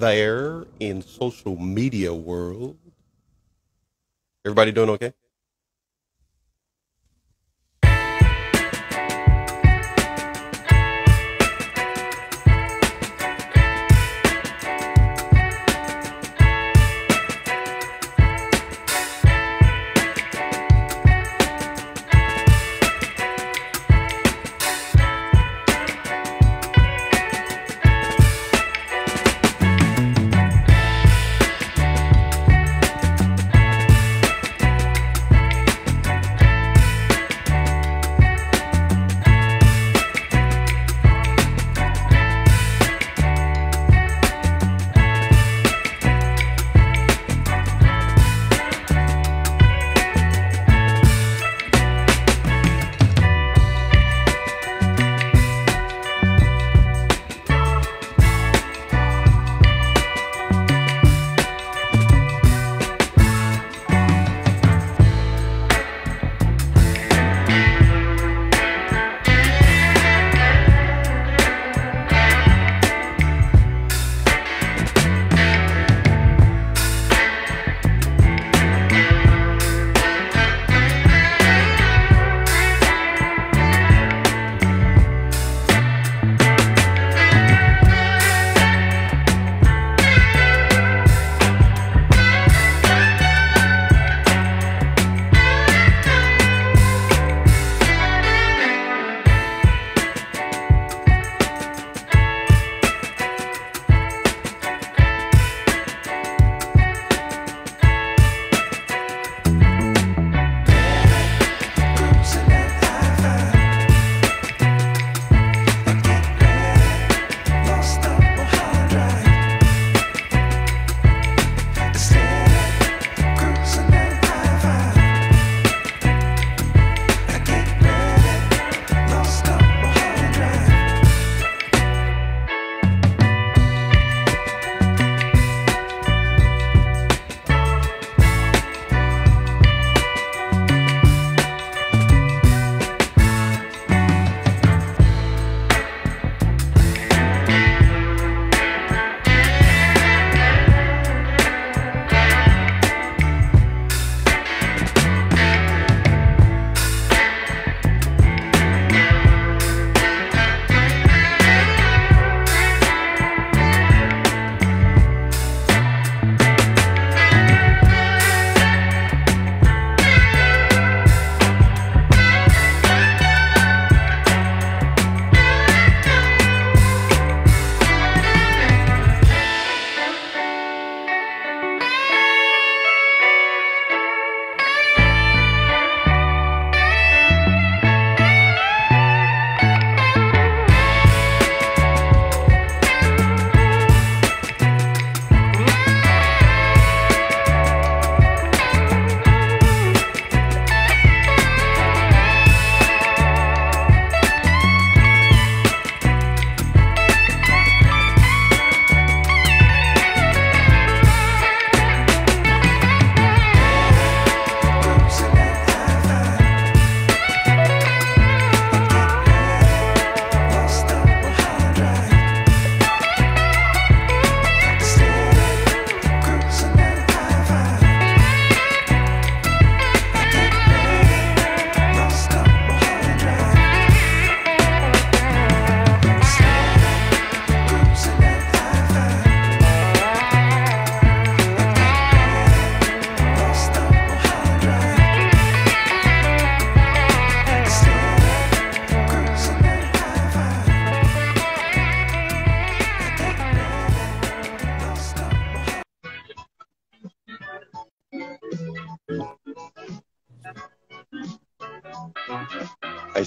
there in social media world. Everybody doing okay?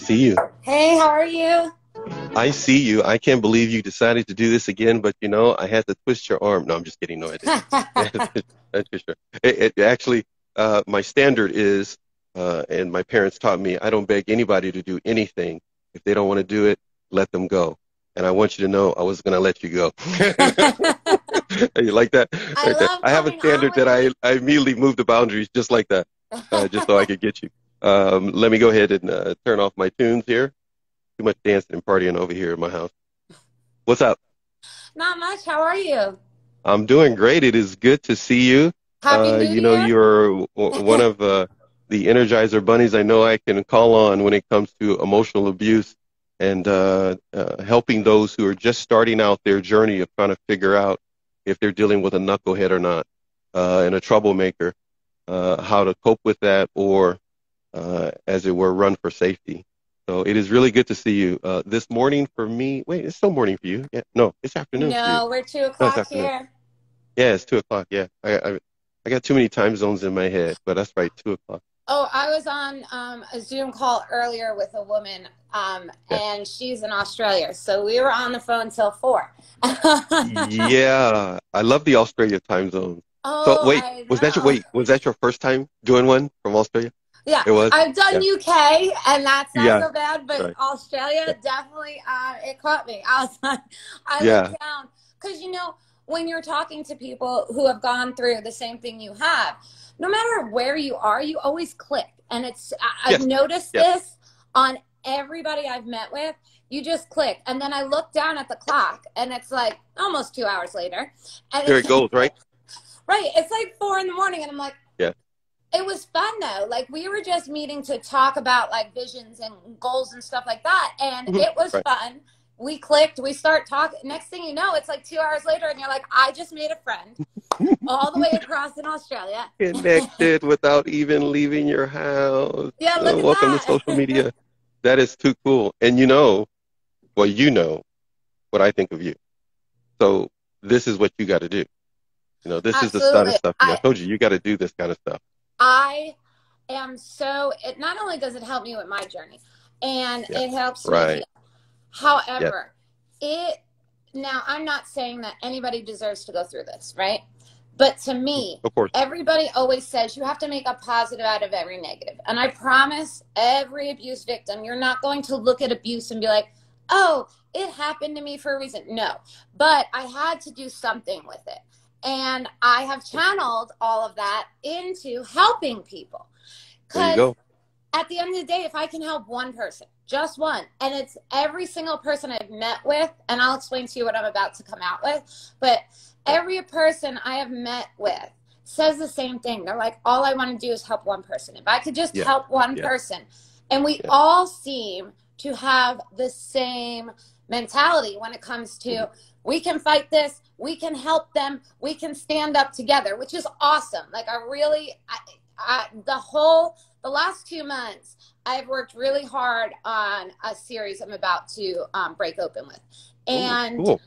You. Hey, how are you? I see you. I can't believe you decided to do this again, but you know, I had to twist your arm. No, I'm just kidding. No, I didn't. That's for sure. It actually, my standard is, and my parents taught me, I don't beg anybody to do anything. If they don't want to do it, let them go. And I want you to know, I was going to let you go. You like that? I have a standard that I immediately moved the boundaries just like that, just so I could get you. Let me go ahead and turn off my tunes here. Too much dancing and partying over here in my house. What's up? Not much. How are you? I'm doing great. It is good to see you. You know, you're one of the Energizer bunnies I know I can call on when it comes to emotional abuse and helping those who are just starting out their journey of trying to figure out if they're dealing with a knucklehead or not and a troublemaker, how to cope with that or, as it were, run for safety. So it is really good to see you this morning for me. Wait, it's still morning for you. Yeah, no, it's afternoon. No, we're 2 o'clock here. Yeah, it's 2 o'clock. Yeah, I got too many time zones in my head, but that's right, 2 o'clock. Oh, I was on a Zoom call earlier with a woman, and she's in Australia, so we were on the phone till 4. Yeah, I love the Australia time zone. Oh, so, was that your first time doing one from Australia? Yeah, I've done UK, and that's not so bad, but Australia definitely, it caught me. I was like, I looked down. Because, you know, when you're talking to people who have gone through the same thing you have, no matter where you are, you always click. And it's, I've noticed this on everybody I've met with. You just click. And then I look down at the clock, and it's like almost 2 hours later. And there it goes, right? Right. It's like 4 in the morning, and I'm like, it was fun though. Like we were just meeting to talk about like visions and goals and stuff like that. And it was fun. We clicked, we start talking. Next thing you know, it's like 2 hours later and you're like, I just made a friend all the way across in Australia. Connected without even leaving your house. Yeah, look at welcome to social media. That is too cool. And you know, well, you know what I think of you. So this is what you got to do. You know, this is the kind of stuff. I told you, you got to do this kind of stuff. I am so, it not only does it help me with my journey, and it helps me heal. However, now I'm not saying that anybody deserves to go through this, right? But to me, of course, everybody always says you have to make a positive out of every negative. And I promise every abuse victim, you're not going to look at abuse and be like, oh, it happened to me for a reason. No, but I had to do something with it. And I have channeled all of that into helping people. Because at the end of the day, if I can help one person, just one, and it's every single person I've met with, and I'll explain to you what I'm about to come out with, but every person I have met with says the same thing. They're like, all I want to do is help one person. If I could just help one person. And we all seem to have the same mentality when it comes to we can fight this, we can help them, we can stand up together, which is awesome. Like I really, the last 2 months, I've worked really hard on a series I'm about to break open with. And ooh, cool.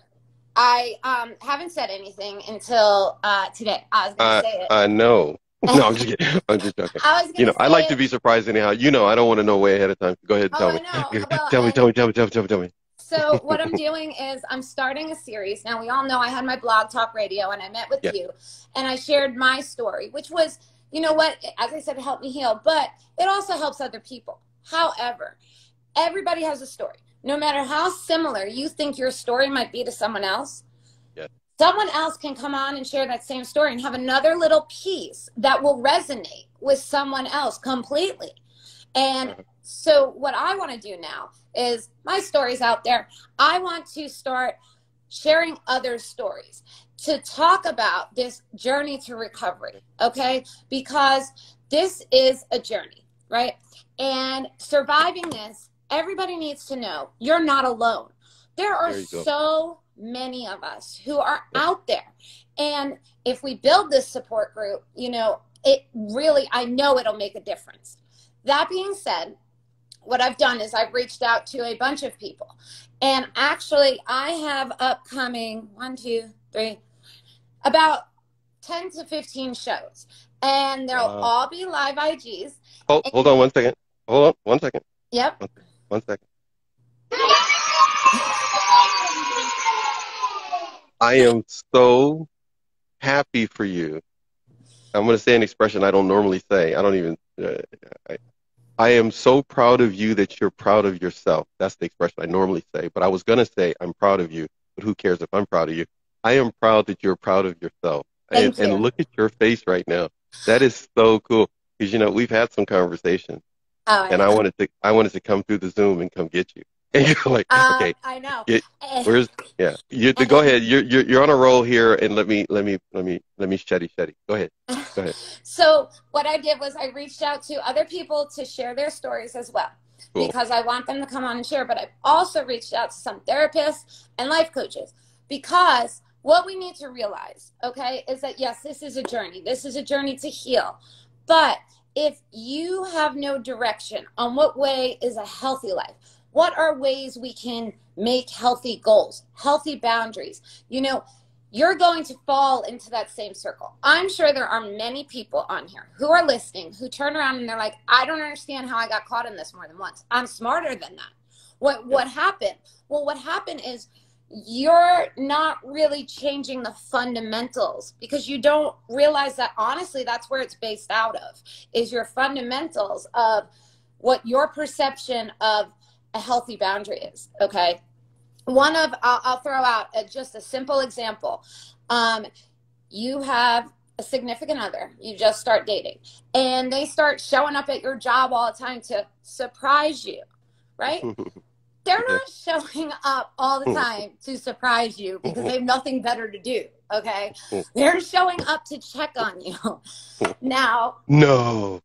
I haven't said anything until today. I was going to say it. I know. No, I'm just kidding. I'm just joking. You know, I like to be surprised anyhow. You know, I don't want to know way ahead of time. Go ahead and tell me. So what I'm doing is I'm starting a series. Now, we all know I had my Blog Talk radio and I met with you and I shared my story, which was, you know what, as I said, it helped me heal, but it also helps other people. However, everybody has a story. No matter how similar you think your story might be to someone else, someone else can come on and share that same story and have another little piece that will resonate with someone else completely. And so what I want to do now is my story's out there. I want to start sharing other stories to talk about this journey to recovery, okay? Because this is a journey, right? And surviving this, everybody needs to know you're not alone. There are so many of us who are out there. And if we build this support group, you know, it really, I know it'll make a difference. That being said, what I've done is I've reached out to a bunch of people. And actually, I have upcoming about 10 to 15 shows. And they'll all be live IGs. Oh, hold on 1 second. Hold on 1 second. Yep. 1 second. I am so happy for you. I'm going to say an expression I don't normally say. I don't even... I am so proud of you that you're proud of yourself. That's the expression I normally say, but I was going to say I'm proud of you, but who cares if I'm proud of you? I am proud that you're proud of yourself. And look at your face right now. That is so cool because, you know, we've had some conversation and I wanted to come through the Zoom and come get you. And you're like, okay, I know. Where's yeah? Go ahead. You're on a roll here, and let me shetty. Go ahead. Go ahead. So what I did was I reached out to other people to share their stories as well, cool. because I want them to come on and share. But I've also reached out to some therapists and life coaches, because what we need to realize, okay, is that yes, this is a journey. This is a journey to heal, but if you have no direction on what way is a healthy life, what are ways we can make healthy goals, healthy boundaries, you know, you're going to fall into that same circle. I'm sure there are many people on here who are listening, who turn around and they're like, I don't understand how I got caught in this more than once. I'm smarter than that. What happened? Well, what happened is you're not really changing the fundamentals, because you don't realize that, honestly, that's where it's based out of, is your fundamentals of what your perception of a healthy boundary is, okay? I'll throw out just a simple example. You have a significant other, you just start dating, and they start showing up at your job all the time to surprise you, right? They're not showing up all the time to surprise you because they have nothing better to do, okay? They're showing up to check on you. Now, no.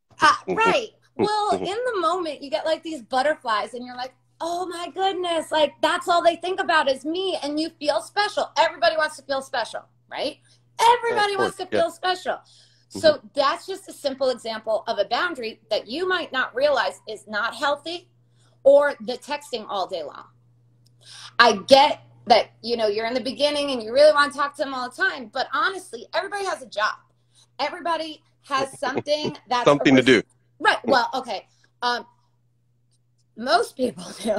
Right. Well, in the moment, you get like these butterflies and you're like, oh my goodness, like that's all they think about is me, and you feel special. Everybody wants to feel special, right? Everybody wants to feel special. So that's just a simple example of a boundary that you might not realize is not healthy. Or the texting all day long. I get that, you know, you're in the beginning and you really want to talk to them all the time, but honestly, everybody has a job. Everybody has something that's something to do. Right. Well, okay. Most people do.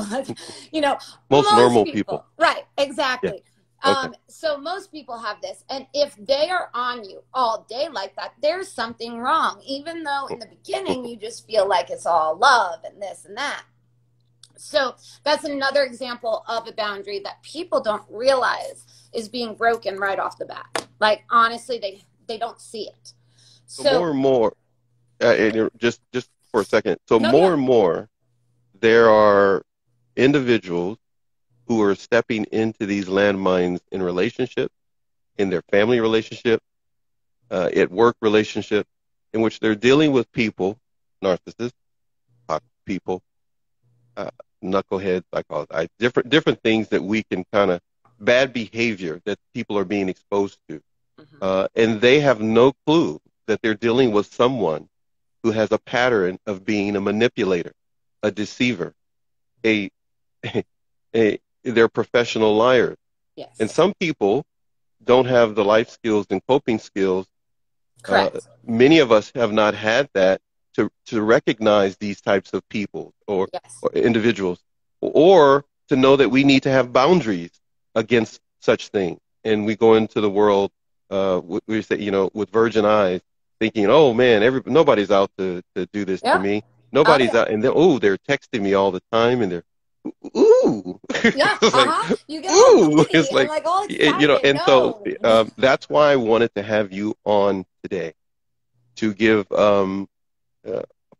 You know, most normal people. Right. Exactly. Yeah. Okay. So most people have this, and if they are on you all day like that, there's something wrong. Even though in the beginning you just feel like it's all love and this and that. So that's another example of a boundary that people don't realize is being broken right off the bat. Like, honestly, they don't see it. So more and more, just for a second. So and more, there are individuals who are stepping into these landmines in relationships, in their family relationship, at work relationship, in which they're dealing with people, narcissists, people, knuckleheads, I call it, different things that we can kind of, bad behavior that people are being exposed to. And they have no clue that they're dealing with someone who has a pattern of being a manipulator, a deceiver, they're professional liars. Yes. And some people don't have the life skills and coping skills. Correct. Many of us have not had that. To recognize these types of people or, or individuals, or to know that we need to have boundaries against such things. And we go into the world, we say, you know, with virgin eyes, thinking, oh man, nobody's out to do this to me. Nobody's out, and they're texting me all the time, and they're you get it's like, oh, you know, and so that's why I wanted to have you on today, to give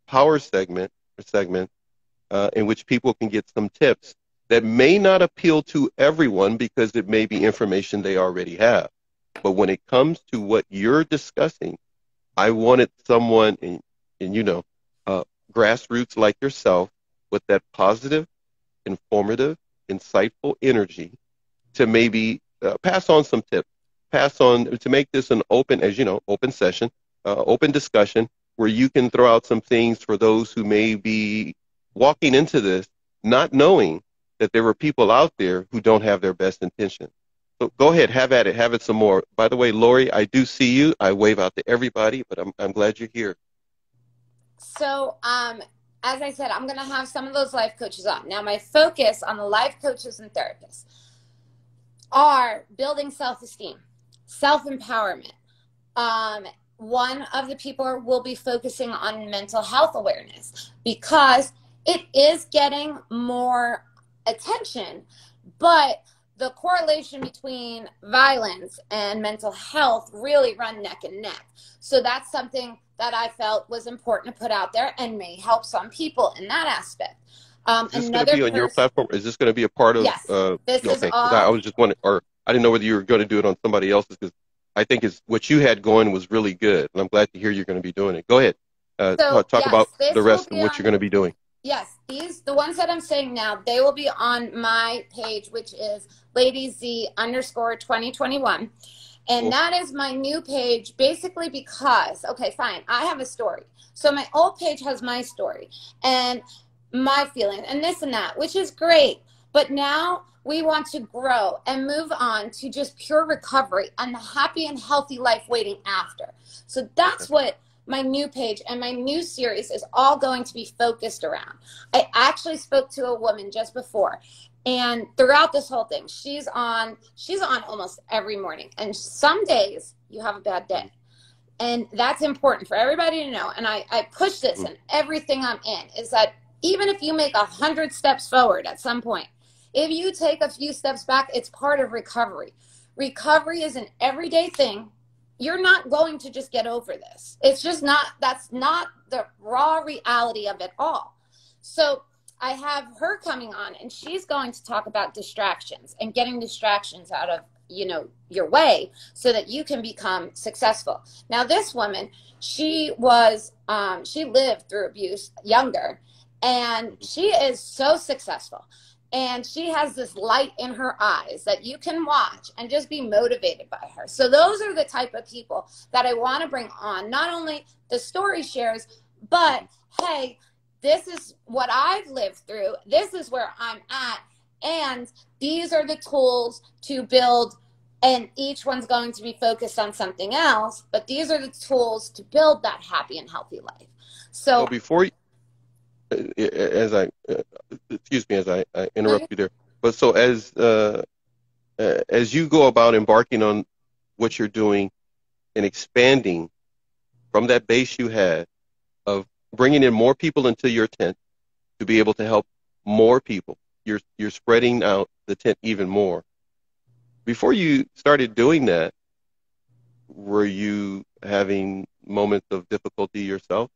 power segment or segment in which people can get some tips that may not appeal to everyone because it may be information they already have. But when it comes to what you're discussing, I wanted someone in you know, grassroots like yourself with that positive, informative, insightful energy to maybe pass on some tips, pass on to make this an open, as you know, open session, open discussion, where you can throw out some things for those who may be walking into this, not knowing that there were people out there who don't have their best intention. So go ahead, have at it, have it some more. By the way, Lori, I do see you. I wave out to everybody, but I'm glad you're here. So, as I said, I'm going to have some of those life coaches on. Now, my focus on the life coaches and therapists are building self-esteem, self-empowerment, one of the people will be focusing on mental health awareness, because it is getting more attention, but the correlation between violence and mental health really run neck and neck. So that's something that I felt was important to put out there and may help some people in that aspect. Is this going to be on your platform? Is this going to be a part of? Yes. This is all... I was just wondering, or I didn't know whether you were going to do it on somebody else's, because I think what you had going was really good, and I'm glad to hear you're going to be doing it. Go ahead. Talk about the rest of what you're going to be doing. Yes, the ones that I'm saying now, they will be on my page, which is LadyZ_2021. And that is my new page, basically because, okay, fine, I have a story. So my old page has my story and my feelings and this and that, which is great. But now we want to grow and move on to just pure recovery and the happy and healthy life waiting after. So that's what my new page and my new series is all going to be focused around. I actually spoke to a woman just before, and throughout this whole thing, she's on almost every morning, and some days you have a bad day, and that's important for everybody to know. And I push this in everything I'm in, is that even if you make 100 steps forward at some point, if you take a few steps back, it's part of recovery. Recovery is an everyday thing. You're not going to just get over this. It's just not, that's not the raw reality of it all. So I have her coming on, and she's going to talk about distractions and getting distractions out of, your way so that you can become successful. Now this woman, she lived through abuse younger, and she is so successful. And she has this light in her eyes that you can watch and just be motivated by her. So those are the type of people that I want to bring on. Not only the story shares, but hey, this is what I've lived through. This is where I'm at. And these are the tools to build. And each one's going to be focused on something else. But these are the tools to build that happy and healthy life. So well, before you... Excuse me as I interrupt you there, but so as you go about embarking on what you're doing and expanding from that base you had of bringing in more people into your tent to be able to help more people, you're spreading out the tent even more. Before you started doing that, were you having moments of difficulty yourself?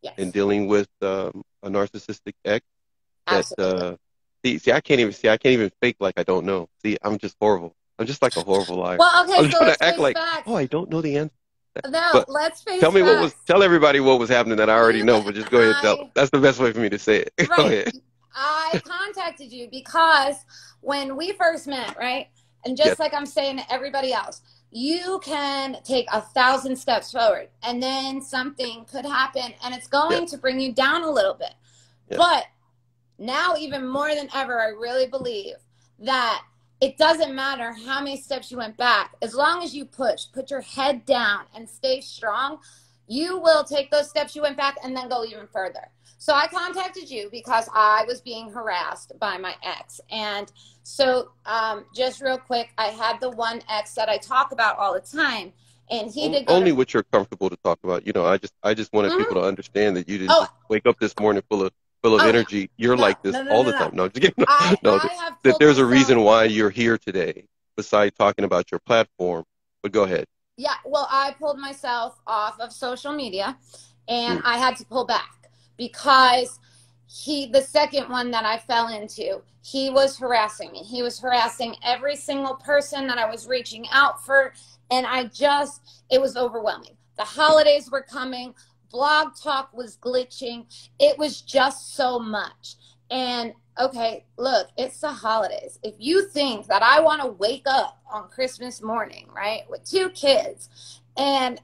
Yes. And dealing with a narcissistic ex that I can't even fake like I don't know. See, I'm just horrible. I'm just like a horrible liar. Well, okay, I'm so let's act like, oh, I don't know the answer. No, but let's face tell me facts. Tell everybody what was happening that I already know, but just go ahead and tell. That's the best way for me to say it. Right. Go ahead. I contacted you because when we first met, right? And just like I'm saying to everybody else, you can take 1,000 steps forward, and then something could happen, and it's going to bring you down a little bit. But now, even more than ever, I really believe that it doesn't matter how many steps you went back. As long as you push, put your head down, and stay strong, you will take those steps you went back and then go even further. So I contacted you because I was being harassed by my ex. And so just real quick, I had the one ex that I talk about all the time. And he did only what you're comfortable to talk about. You know, I just wanted people to understand that you didn't just wake up this morning full of energy. You're like this all the time. No, just kidding. That there's a reason why you're here today besides talking about your platform. But go ahead. Yeah, well, I pulled myself off of social media, and I had to pull back. Because the second one that I fell into, he was harassing me. He was harassing every single person that I was reaching out for. And it was overwhelming. The holidays were coming. Blog Talk was glitching. It was just so much. And okay, look, it's the holidays. If you think that I want to wake up on Christmas morning, right, with 2 kids, and,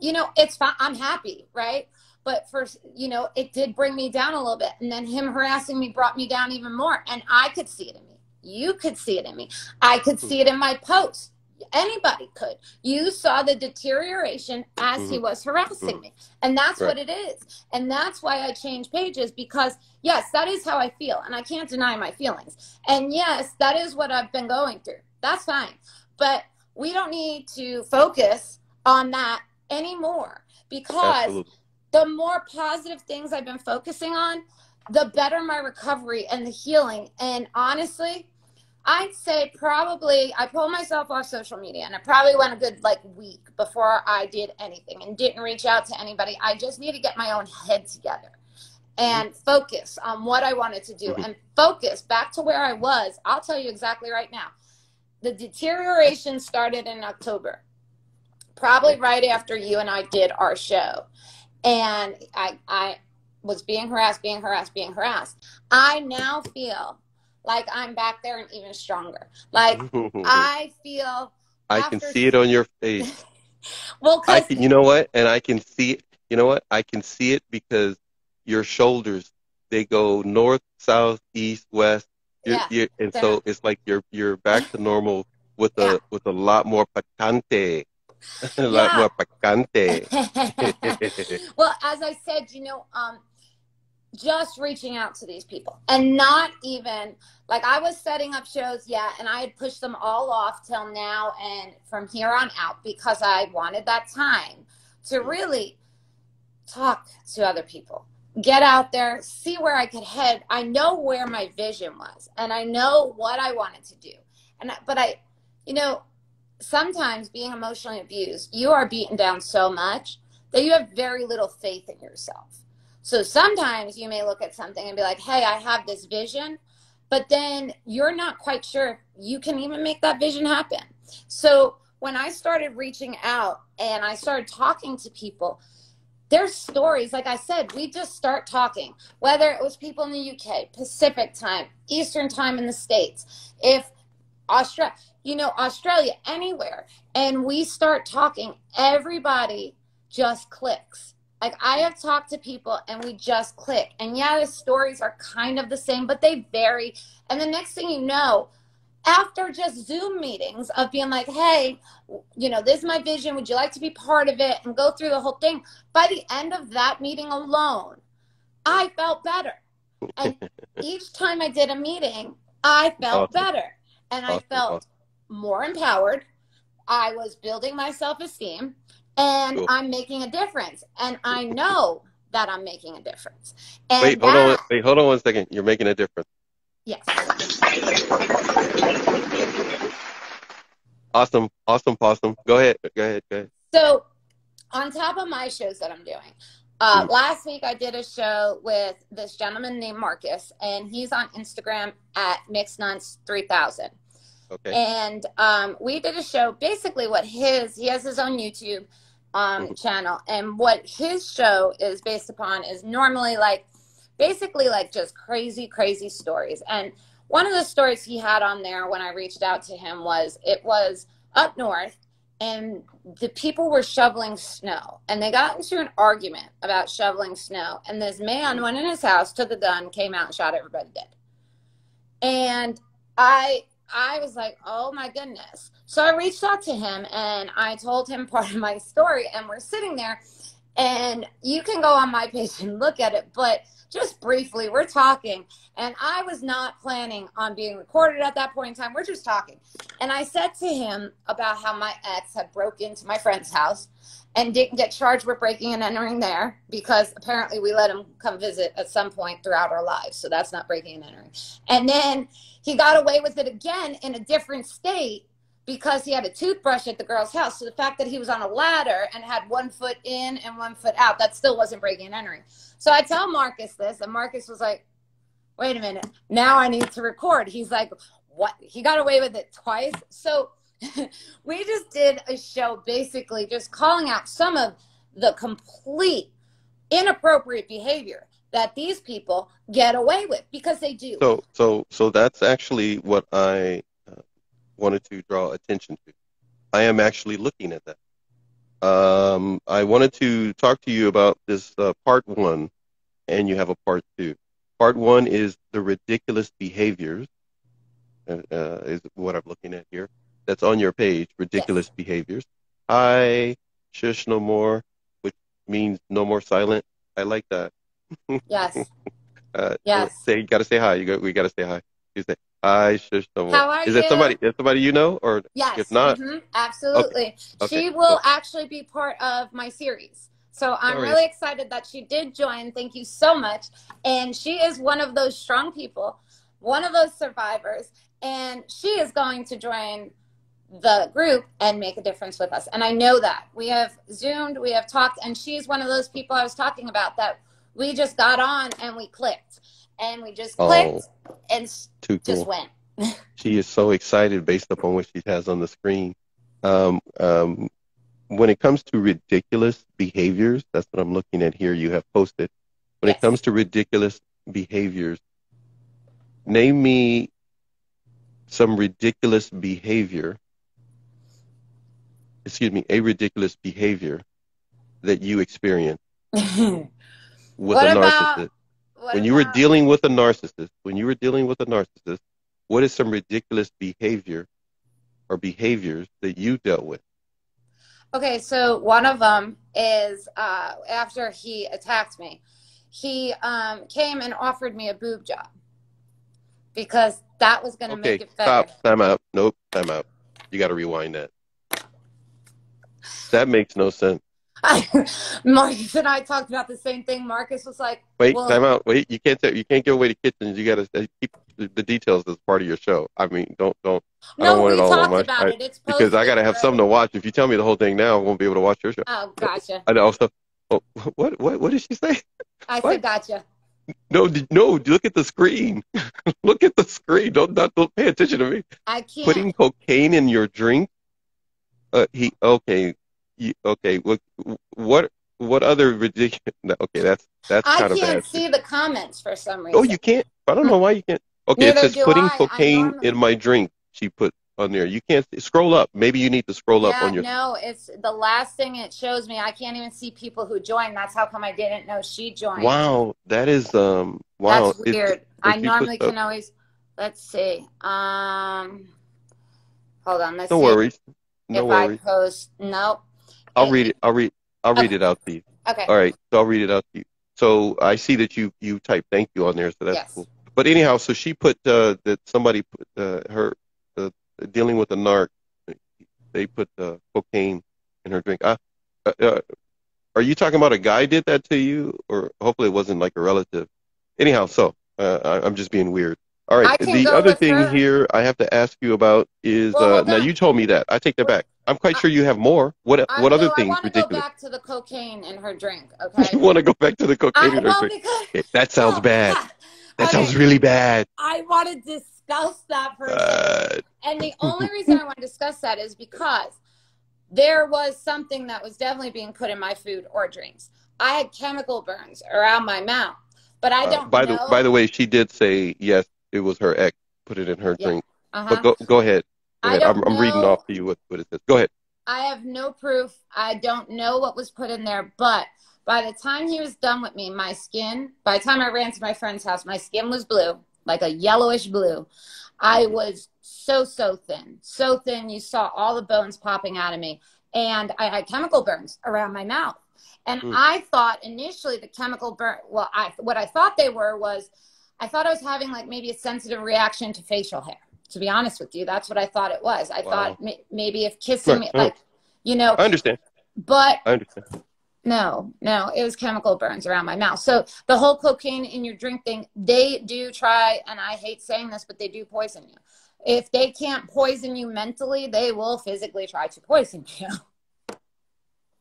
it's fine. I'm happy, right? But first, it did bring me down a little bit. And then him harassing me brought me down even more. And I could see it in me. You could see it in me. I could see it in my posts. Anybody could. You saw the deterioration as he was harassing me. And that's what it is. And that's why I changed pages, because, yes, that is how I feel. And I can't deny my feelings. And, yes, that is what I've been going through. That's fine. But we don't need to focus on that anymore, because... Absolutely. The more positive things I've been focusing on, the better my recovery and the healing. And honestly, I'd say probably I pulled myself off social media, and I probably went a good week before I did anything and didn't reach out to anybody. I just need to get my own head together. and focus on what I wanted to do and focus back to where I was. I'll tell you exactly right now. The deterioration started in October, probably right after you and I did our show. And I was being harassed. I now feel like I'm back there and even stronger. Like I feel. I can see it on your face. Well, I can, you know what? And I can see it. You know what? I can see it because your shoulders, they go north, south, east, west. You're, and so not. It's like you're back to normal with a lot more picante. A lot more picante. Well, as I said, you know, just reaching out to these people and not even like I was setting up shows. Yeah. And I had pushed them all off till now. And from here on out, because I wanted that time to really talk to other people, get out there, see where I could head. I know where my vision was and I know what I wanted to do. And, but I, you know, sometimes being emotionally abused, you are beaten down so much that you have very little faith in yourself. So sometimes you may look at something and be like, hey, I have this vision, but then you're not quite sure you can even make that vision happen. So when I started reaching out and I started talking to people, there's stories, like I said, we just start talking, whether it was people in the UK, Pacific time, Eastern time in the States, if Australia, you know, Australia, anywhere. And we start talking, everybody just clicks. Like I have talked to people and we just click. And yeah, the stories are kind of the same, but they vary. And the next thing you know, after just Zoom meetings of being like, hey, you know, this is my vision. Would you like to be part of it? And go through the whole thing. By the end of that meeting alone, I felt better. And each time I did a meeting, I felt better. And I felt more empowered. I was building my self-esteem. And I'm making a difference. And I know that I'm making a difference. And wait, hold on. Wait, hold on 1 second. You're making a difference. Yes. Awesome. Awesome. Awesome. Go ahead. Go ahead. Go ahead. So on top of my shows that I'm doing, last week I did a show with this gentleman named Marcus. And he's on Instagram at MixedNuts 3000. Okay. And we did a show, basically what he has his own YouTube channel, and what his show is based upon is normally like basically like just crazy stories. And one of the stories he had on there when I reached out to him was, it was up north and the people were shoveling snow and they got into an argument about shoveling snow, and this man went in his house, took a gun, came out and shot everybody dead. And I was like, oh my goodness. So I reached out to him and I told him part of my story, and we're sitting there and you can go on my page and look at it, but just briefly we're talking and I was not planning on being recorded at that point in time. We're just talking. And I said to him about how my ex had broke into my friend's house and didn't get charged with breaking and entering there, because apparently we let him come visit at some point throughout our lives. So that's not breaking and entering. And then he got away with it again in a different state because he had a toothbrush at the girl's house. So the fact that he was on a ladder and had 1 foot in and 1 foot out, that still wasn't breaking and entering. So I tell Marcus this, and Marcus was like, wait a minute, now I need to record. He's like, what? He got away with it twice. So we just did a show basically just calling out some of the complete inappropriate behavior that these people get away with, because they do. So that's actually what I wanted to draw attention to. I am actually looking at that. I wanted to talk to you about this part 1, and you have a part 2. Part 1 is the ridiculous behaviors, is what I'm looking at here. That's on your page, ridiculous behaviors. I shush no more, which means no more silent. I like that. Yes. You gotta say hi. We gotta say hi. You say I shush no more. How are you? Is that somebody? Is somebody you know, or yes? If not, absolutely. Okay. She will actually be part of my series. So I'm really excited that she did join. Thank you so much. And she is one of those strong people, one of those survivors, and she is going to join the group and make a difference with us. And I know that. We have Zoomed, we have talked, and she's one of those people I was talking about that We just got on and we clicked. And we just clicked and just went. She is so excited based upon what she has on the screen. When it comes to ridiculous behaviors, that's what I'm looking at here. You have posted. When it comes to ridiculous behaviors, name me some ridiculous behavior. Excuse me, a ridiculous behavior that you experienced with a narcissist. When you were dealing with a narcissist, what is some ridiculous behavior or behaviors that you dealt with? Okay, so one of them is after he attacked me, he came and offered me a boob job because that was going to make it better. Okay, stop, time out. Nope, time out. You got to rewind that. That makes no sense. Marcus and I talked about the same thing. Marcus was like, "Wait, well, time out. Wait, you can't give away the kitchens. You got to keep the details as part of your show. I mean, don't. No, I don't want it all on my show because I got to have something to watch. If you tell me the whole thing now, I won't be able to watch your show. Oh, gotcha. And also, what did she say? I said, gotcha. No, look at the screen. Look at the screen. Don't pay attention to me. I can't. Putting cocaine in your drink. Okay. What other ridiculous? No, okay, that's kind of bad. I can't see the comments for some reason. Oh, you can't. I don't know why you can't. Okay, neither it says putting cocaine in my drink. She put on there. You can't scroll up. Maybe you need to scroll up on your. No, it's the last thing it shows me. I can't even see people who joined. That's how come I didn't know she joined. Wow, that is wow. That's weird. I normally can always. Let's see. Hold on. Let's see. No worries. I post nope. I'll read it out to you. Okay. All right. So I'll read it out to you. So I see that you type thank you on there. So that's cool. But anyhow, so she put that somebody put her dealing with a narc. They put cocaine in her drink. Are you talking about a guy did that to you, or hopefully it wasn't like a relative? Anyhow, so I'm just being weird. All right. The other thing here I have to ask you about is now you told me that. I take that back. I'm quite sure you have more. What other things ridiculous? I want to go back to the cocaine in her drink. Okay. You want to go back to the cocaine in her drink? That sounds bad. That sounds really bad. I want to discuss that for a minute. And the only reason I want to discuss that is because there was something that was definitely being put in my food or drinks. I had chemical burns around my mouth, but I don't know. By the way, she did say yes. It was her ex put it in her drink. But go ahead. I'm reading off to you what it says. Go ahead. I have no proof. I don't know what was put in there. But by the time he was done with me, my skin, by the time I ran to my friend's house, my skin was blue, like a yellowish blue. I was so thin. So thin. You saw all the bones popping out of me. And I had chemical burns around my mouth. And I thought initially the chemical burn, well, what I thought they were was, I thought I was having like maybe a sensitive reaction to facial hair. To be honest with you, that's what I thought it was. I thought maybe if kissing me, like, you know. I understand. But I understand. No, it was chemical burns around my mouth. So the whole cocaine in your drink thing, they do try, and I hate saying this, but they do poison you. If they can't poison you mentally, they will physically try to poison you.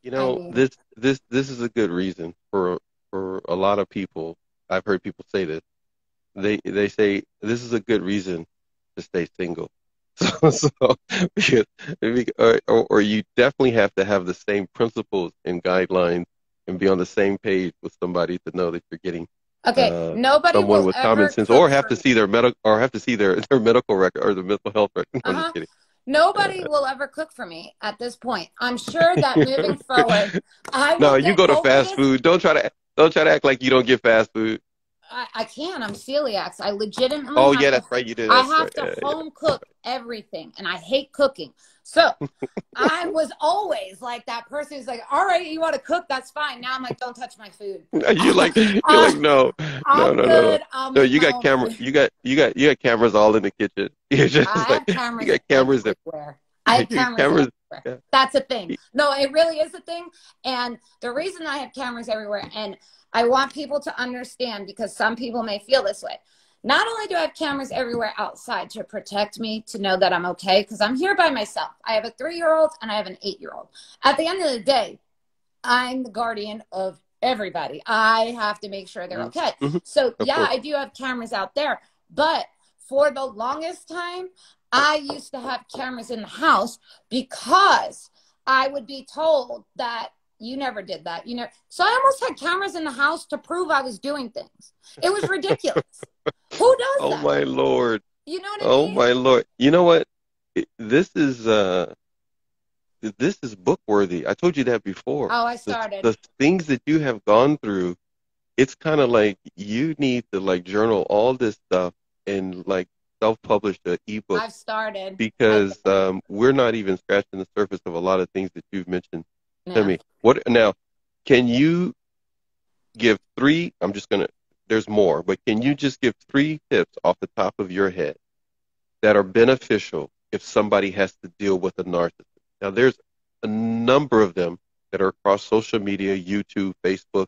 You know, I mean, this is a good reason for a lot of people. I've heard people say this. They say this is a good reason to stay single, or you definitely have to have the same principles and guidelines and be on the same page with somebody to know that you're getting nobody someone with common sense, or have to see their medical medical record or the mental health record. I'm just kidding. Nobody will ever cook for me at this point. I'm sure that moving forward, you go to fast food. Don't try to act like you don't get fast food. I can. I'm celiac. I legitimately. Oh yeah, that's right. You did. I have to home cook everything, and I hate cooking. So I was always like that person who's like, "All right, you want to cook? That's fine." Now I'm like, "Don't touch my food." You're like, no. No, you got cameras. You got cameras all in the kitchen. You're just like, you got cameras everywhere. I have cameras everywhere. That's a thing. No, it really is a thing. And the reason I have cameras everywhere, and I want people to understand, because some people may feel this way. Not only do I have cameras everywhere outside to protect me, to know that I'm okay, because I'm here by myself. I have a 3-year-old and I have an 8-year-old. At the end of the day, I'm the guardian of everybody. I have to make sure they're okay. So yeah, I do have cameras out there, but for the longest time, I used to have cameras in the house because I would be told that you never did that. You know, so I almost had cameras in the house to prove I was doing things. It was ridiculous. Who does that? Oh my Lord. You know what I mean? Oh my Lord. You know what? This is book worthy. I told you that before. Oh, I started. The things that you have gone through, it's kind of like you need to like journal all this stuff and like self-publish an ebook. I've started. Because we're not even scratching the surface of a lot of things that you've mentioned to me. What now, can you give three, I'm just going to, there's more, but can you just give three tips off the top of your head that are beneficial if somebody has to deal with a narcissist? Now, there's a number of them that are across social media, YouTube, Facebook,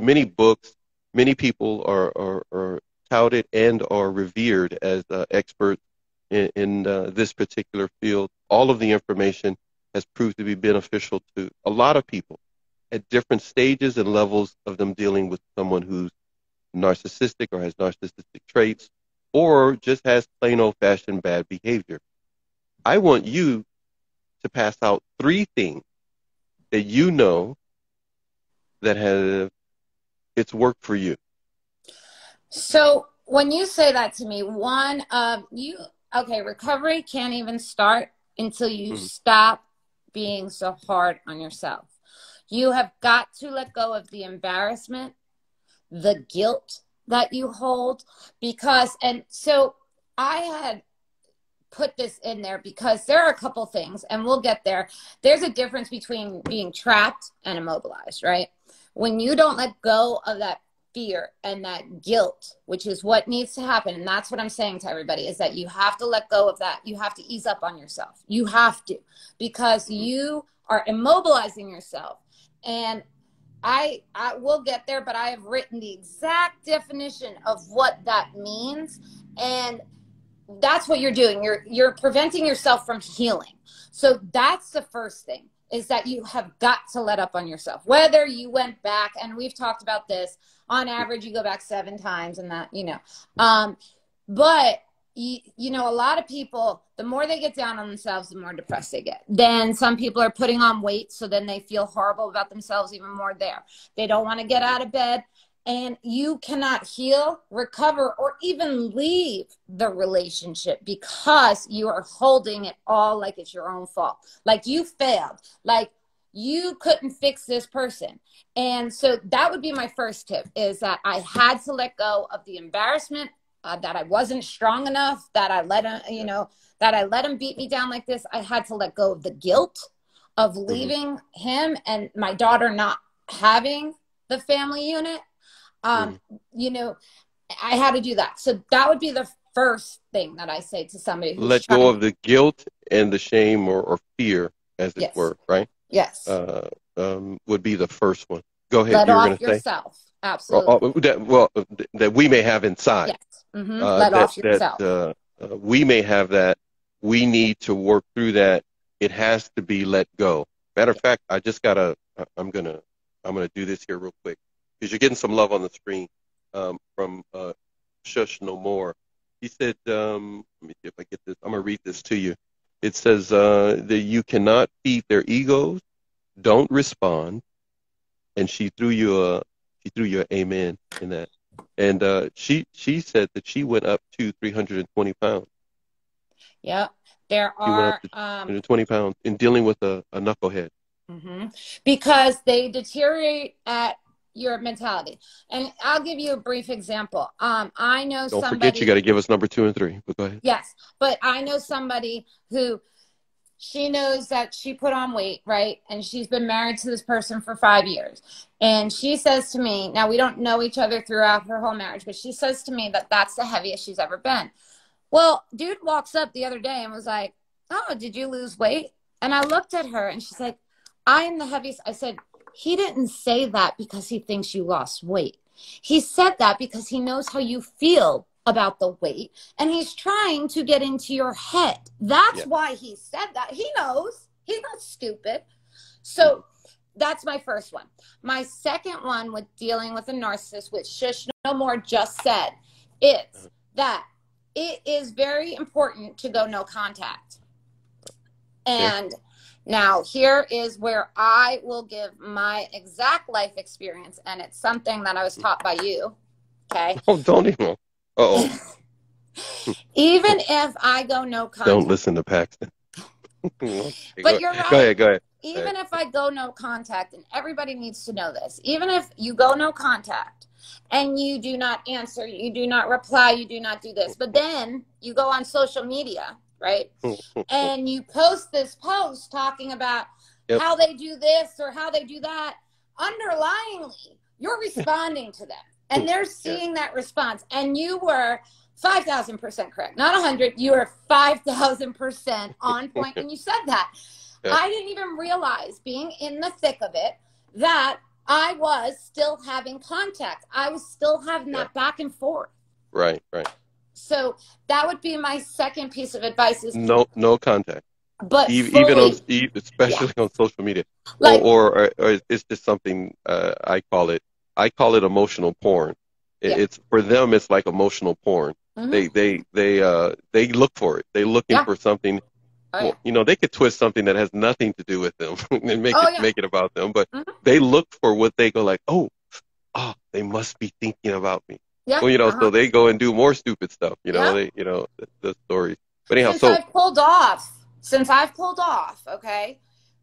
many books, many people are touted and are revered as experts in this particular field. All of the information has proved to be beneficial to a lot of people at different stages and levels of them dealing with someone who's narcissistic or has narcissistic traits or just has plain old-fashioned bad behavior. I want you to pass out three things that you know that have it's worked for you. So when you say that to me, one of you, okay, recovery can't even start until you stop being so hard on yourself. You have got to let go of the embarrassment, the guilt that you hold, because, and so I had put this in there because there are a couple things, and we'll get there. There's a difference between being trapped and immobilized, right? When you don't let go of that fear and that guilt, which is what needs to happen, and that's what I'm saying to everybody, is that you have to let go of that. You have to ease up on yourself. You have to, because you are immobilizing yourself. And I will get there, but I have written the exact definition of what that means, and that's what you're doing. You're preventing yourself from healing. So that's the first thing, is that you have got to let up on yourself. Whether you went back, and we've talked about this, on average, you go back 7 times and that, you know. But, you know, a lot of people, the more they get down on themselves, the more depressed they get. Then some people are putting on weight, so then they feel horrible about themselves even more there. They don't want to get out of bed. And you cannot heal, recover, or even leave the relationship because you are holding it all like it's your own fault. Like you failed. Like you couldn't fix this person. And so that would be my first tip, is that I had to let go of the embarrassment, that I wasn't strong enough, that I let him, you know, that I let him beat me down like this. I had to let go of the guilt of leaving him and my daughter not having the family unit. You know, I had to do that. So that would be the first thing that I say to somebody. Who's let go of the guilt and the shame or fear, as it were, right? Yes. Would be the first one. Go ahead. Let off yourself. Say. Absolutely. That we may have inside. Yes. Let off yourself. We may have that. We need to work through that. It has to be let go. Matter of fact, I just got to, I'm going to do this here real quick, because you're getting some love on the screen from Shush No More. He said, let me see if I get this. I'm going to read this to you. It says that you cannot feed their egos, don't respond. And she threw you an amen in that. And she said that she went up to 320 pounds. Yeah, there are. She went up to 320 pounds in dealing with a knucklehead. Because they deteriorate at your mentality. And I'll give you a brief example. I know somebody. Don't forget, you got to give us number 2 and 3. But go ahead. Yes, but I know somebody who, she knows that she put on weight, right? And she's been married to this person for 5 years. And she says to me, now we don't know each other throughout her whole marriage, but she says to me that that's the heaviest she's ever been. Well, dude walks up the other day and was like, oh, did you lose weight? And I looked at her and she's like, I am the heaviest. I said, he didn't say that because he thinks you lost weight. He said that because he knows how you feel about the weight, and he's trying to get into your head. That's why he said that. He knows. He's not stupid. So That's my first one. My second one with dealing with a narcissist, which Shush No More just said, is that it is very important to go no contact. And now here is where I will give my exact life experience, and it's something that I was taught by you. Okay. Oh, don't even. Uh-oh. Even if I go no contact. Don't listen to Paxton. But you're right. Go ahead, go ahead. Even if I go no contact, and everybody needs to know this, even if you go no contact and you do not answer, you do not reply, you do not do this, but then you go on social media, right? And you post this post talking about how they do this or how they do that. Underlyingly, you're responding to them and they're seeing that response. And you were 5,000% correct, not 100. You were 5,000% on point when you said that. I didn't even realize, being in the thick of it, that I was still having contact. I was still having that back and forth. Right, right. So that would be my second piece of advice: is no contact. But even on, especially on social media, like, or it's just something I call it emotional porn. It's for them. It's like emotional porn. Mm-hmm. They look for it. They're looking for something. Well, you know, they could twist something that has nothing to do with them and make it about them. But they look for what they go like, oh, they must be thinking about me. Yeah. Well, you know, so they go and do more stupid stuff. You know, the stories. But anyhow, since I've pulled off, okay,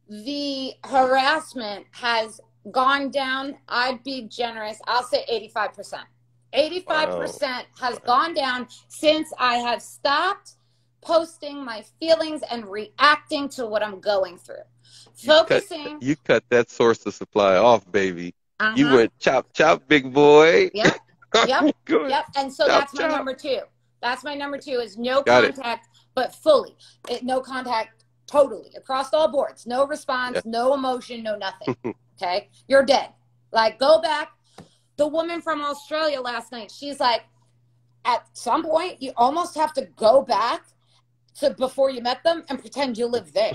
the harassment has gone down. I'd be generous. I'll say 85%. 85% has gone down since I have stopped posting my feelings and reacting to what I'm going through. Focusing. You cut that source of supply off, baby. You went chop, chop, big boy. Yep. Yep. Yep. And so that's my number two. That's my number two is no contact, but fully. No contact, totally. Across all boards. No response, no emotion, no nothing. Okay? You're dead. Like, go back. The woman from Australia last night, she's like, at some point, you almost have to go back to before you met them and pretend you live there.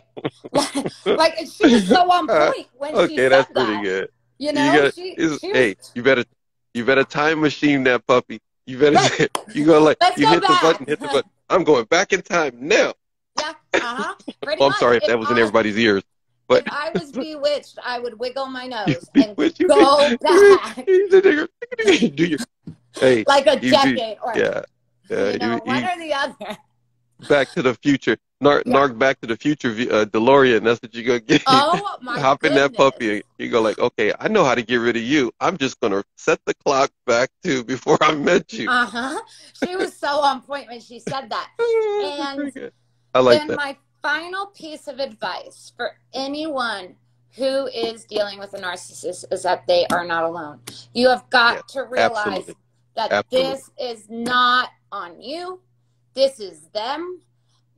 like she was so on point when she said that. Okay, that's pretty good. You know, you better time machine that puppy. You better you go like you hit the button, I'm going back in time now. Yeah, well, I'm sorry if that was in everybody's ears. But if I was bewitched, I would wiggle my nose and go back. Like a decade or you know, one or the other. Back to the Future. Narc Back to the Future DeLorean. That's what you're going to get. Oh, my Hop goodness. In that puppy. You go like, okay, I know how to get rid of you. I'm just going to set the clock back to before I met you. Uh-huh. She was so on point when she said that. And I like then that. My final piece of advice for anyone who is dealing with a narcissist is that they are not alone. You have got to realize that this is not on you. This is them.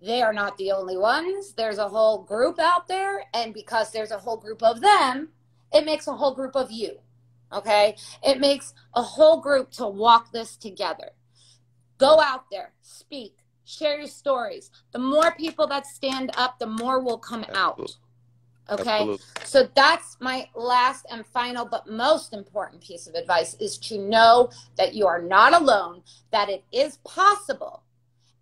They are not the only ones. There's a whole group out there. And because there's a whole group of them, it makes a whole group of you. Okay? It makes a whole group to walk this together. Go out there. Speak. Share your stories. The more people that stand up, the more will come out. Okay? Absolutely. So that's my last and final but most important piece of advice is to know that you are not alone, that it is possible.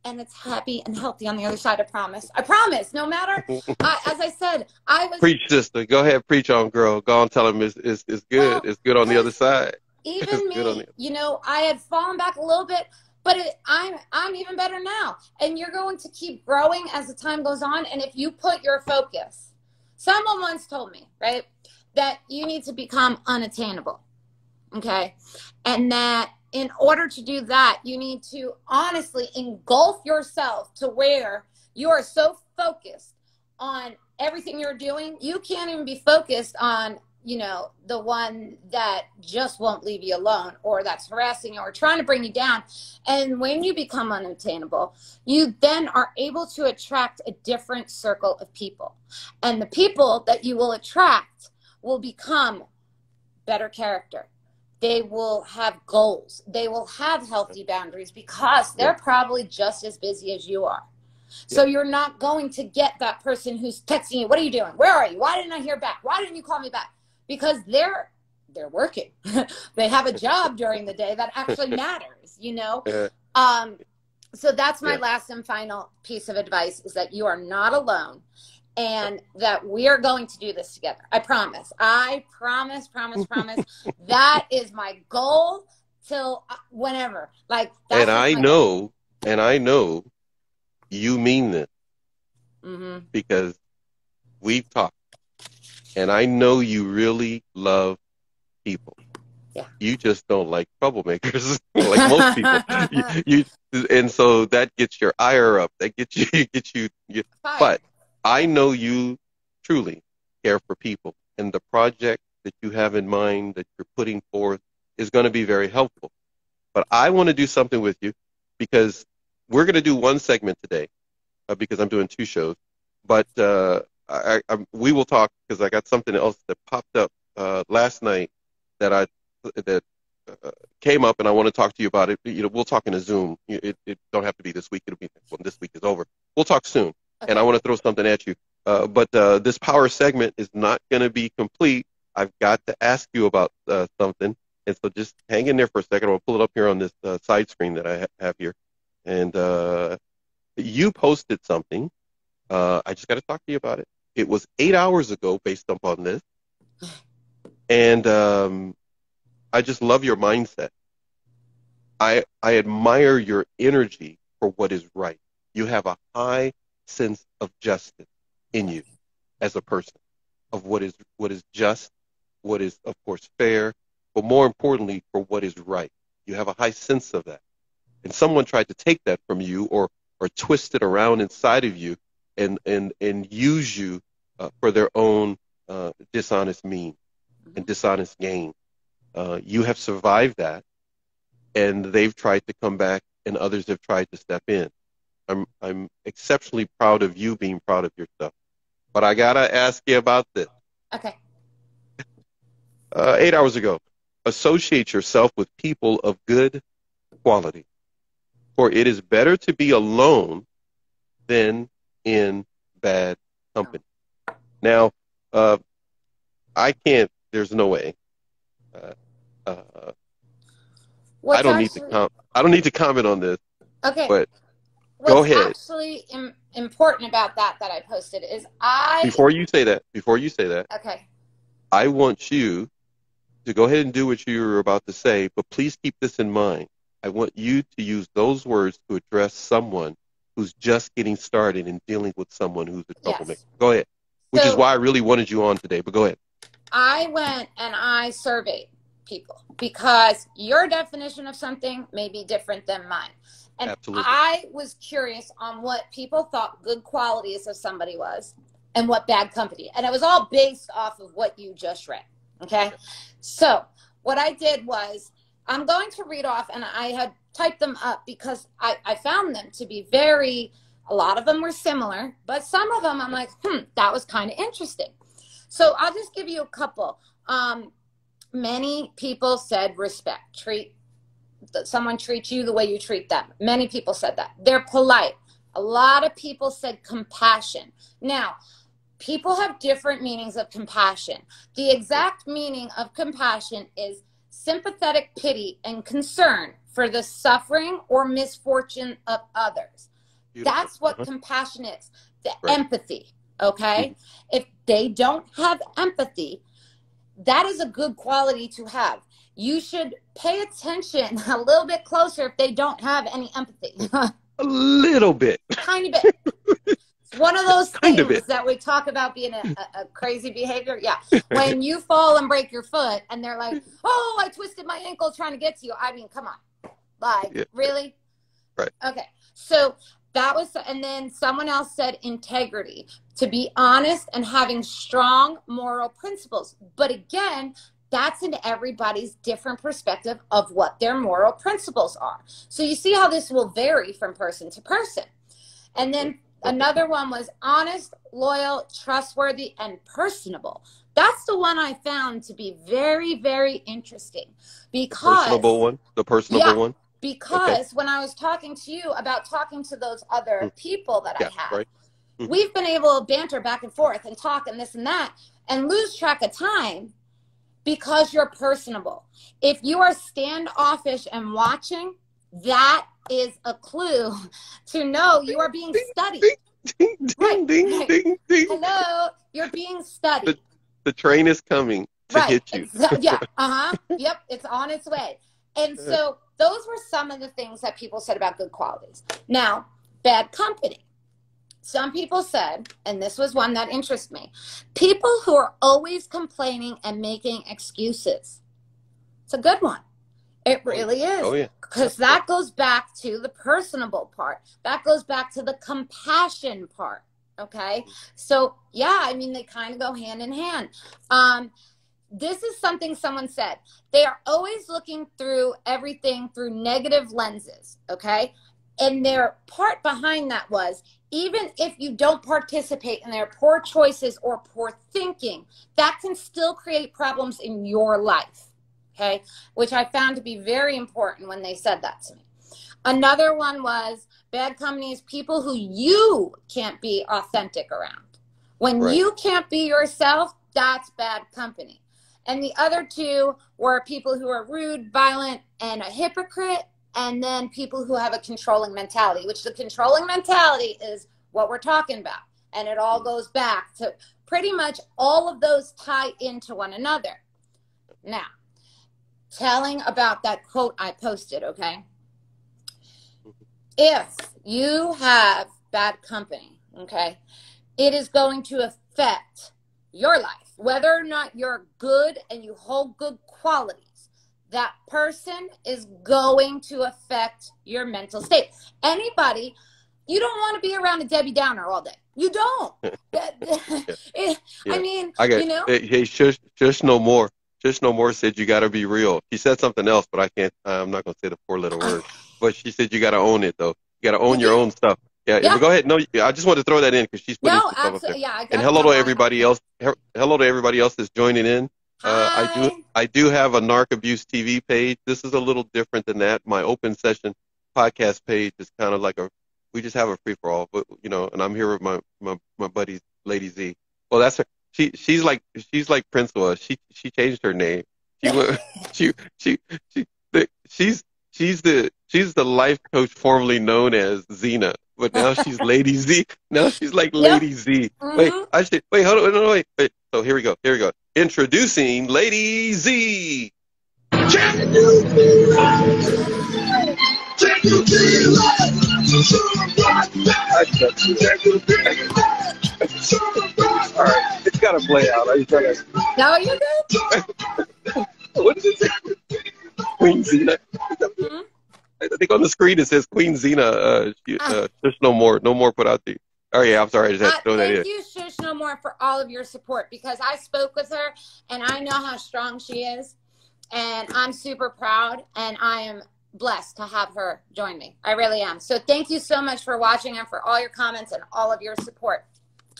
And it's happy and healthy on the other side, I promise. I promise, no matter, as I said, I was... Preach, sister. Go ahead, preach on, girl. Go on, tell them it's good. Well, it's good on the other side. Even me, you know, I had fallen back a little bit, but I'm even better now. And you're going to keep growing as the time goes on. And if you put your focus... Someone once told me, right, that you need to become unattainable, okay? And that... in order to do that, you need to honestly engulf yourself to where you are so focused on everything you're doing, you can't even be focused on, you know, the one that just won't leave you alone or that's harassing you or trying to bring you down. And when you become unattainable, you then are able to attract a different circle of people. And the people that you will attract will become better character. They will have goals. They will have healthy boundaries because they're probably just as busy as you are. So you're not going to get that person who's texting you. What are you doing? Where are you? Why didn't I hear back? Why didn't you call me back? because they're working. They have a job during the day that actually matters, you know? So that's my last and final piece of advice, is that you are not alone and that we are going to do this together. I promise. I promise, promise. That is my goal till whenever. Like, that's and I know you mean this, because we've talked and I know you really love people. Yeah. You just don't like troublemakers like most people. And so that gets your ire up. That gets you, but I know you truly care for people, and the project that you have in mind that you're putting forth is going to be very helpful. But I want to do something with you, because we're going to do one segment today, because I'm doing two shows. But we will talk, because I got something else that popped up last night that came up, and I want to talk to you about it. You know, we'll talk in a Zoom. It don't have to be this week. It'll be when this week is over. We'll talk soon, and I want to throw something at you. But this power segment is not going to be complete. I've got to ask you about something, and so just hang in there for a second. I'll pull it up here on this side screen that I have here, and you posted something. I just got to talk to you about it. It was 8 hours ago, based upon this, and I just love your mindset. I admire your energy for what is right. You have a high sense of justice in you as a person, of what is just, what is, of course, fair, but more importantly, for what is right. You have a high sense of that. And someone tried to take that from you or twist it around inside of you and use you for their own dishonest means and dishonest gain. You have survived that, and they've tried to come back, and others have tried to step in. I'm exceptionally proud of you being proud of yourself. But I got to ask you about this. Okay. 8 hours ago, associate yourself with people of good quality, for it is better to be alone than in bad company. Now, I can't, there's no way. I don't need to comment on this. Okay. But go ahead. What's actually important about that I posted is Before you say that. Okay. I want you to go ahead and do what you were about to say, but please keep this in mind. I want you to use those words to address someone who's just getting started and dealing with someone who's a troublemaker. Yes. Go ahead. Which is why I really wanted you on today, but go ahead. I went and I surveyed people, because your definition of something may be different than mine. And absolutely. I was curious on what people thought good qualities of somebody was and what bad company. And it was all based off of what you just read. Okay. So what I did was, I'm going to read off, and I had typed them up because I found them to be very, a lot of them were similar, but some of them I'm like, that was kind of interesting. So I'll just give you a couple. Many people said respect. Someone treats you the way you treat them. Many people said that. They're polite. A lot of people said compassion. Now, people have different meanings of compassion. The exact meaning of compassion is sympathetic pity and concern for the suffering or misfortune of others. Beautiful. That's what compassion is, the empathy, okay? If they don't have empathy, that is a good quality to have. You should pay attention a little bit closer if they don't have any empathy. A little bit. Tiny bit. It's one of those things that we talk about being a crazy behavior. Yeah. When you fall and break your foot and they're like, oh, I twisted my ankle trying to get to you. I mean, come on. Like, really? Right. Okay. So that was, and then someone else said integrity, to be honest and having strong moral principles. But again, that's in everybody's different perspective of what their moral principles are. So you see how this will vary from person to person. And then another one was honest, loyal, trustworthy, and personable. That's the one I found to be very, very interesting. Because the personable one? Because when I was talking to you about talking to those other people that I have, we've been able to banter back and forth and talk and this and that and lose track of time. because you're personable. If you are standoffish and watching, that is a clue to know you are being studied. Ding, ding, right. Ding, ding, ding. Hello, you're being studied. The train is coming to right. Hit you. Yeah, yep, it's on its way. And so those were some of the things that people said about good qualities. Now, bad company. Some people said, and this was one that interests me, people who are always complaining and making excuses. It's a good one. It really is. Oh, yeah. Because that goes back to the personable part. That goes back to the compassion part. Okay. So, yeah, I mean, they kind of go hand in hand. This is something someone said. They are always looking through everything through negative lenses. Okay. And their part behind that was, even if you don't participate in their poor choices or poor thinking, that can still create problems in your life. Okay, which I found to be very important when they said that to me. Another one was bad company is people who you can't be authentic around. When right. You can't be yourself, that's bad company. And the other two were people who are rude, violent, and a hypocrite, and then people who have a controlling mentality, which the controlling mentality is what we're talking about. And it all goes back to pretty much all of those tie into one another. Now, telling about that quote I posted, okay? If you have bad company, okay, it is going to affect your life. Whether or not you're good and you hold good qualities, that person is going to affect your mental state. Anybody, you don't want to be around a Debbie Downer all day. You don't. I mean, you know. Hey, shush no more. Shush No More said you got to be real. She said something else, but I can't. I'm not going to say the four letter word. But she said you got to own it, though. You got to own your own stuff. Yeah, yeah. Go ahead. No, I just wanted to throw that in because she's putting stuff up there. Yeah, and hello to everybody else. Hello to everybody else that's joining in. I do have a Narc Abuse TV page. This is a little different than that. My Open Session Podcast page is kind of like we just have a free for all. But you know, and I'm here with my buddy Lady Z. Well, that's her. She's like Prince was. She changed her name. She's the life coach formerly known as Xena, but now she's Lady Z. Now she's like Lady Z. Wait, hold on, wait. So here we go. Introducing Lady Z. All right, it's got to play out. No, you did. What did it say? Queen Xena. I think on the screen it says Queen Xena. Shush No More. No More put out to you. Oh, yeah, I'm sorry. I just had to throw that in. Thank you, Shush No More, for all of your support, because I spoke with her, and I know how strong she is, and I'm super proud, and I am blessed to have her join me. I really am. So thank you so much for watching and for all your comments and all of your support.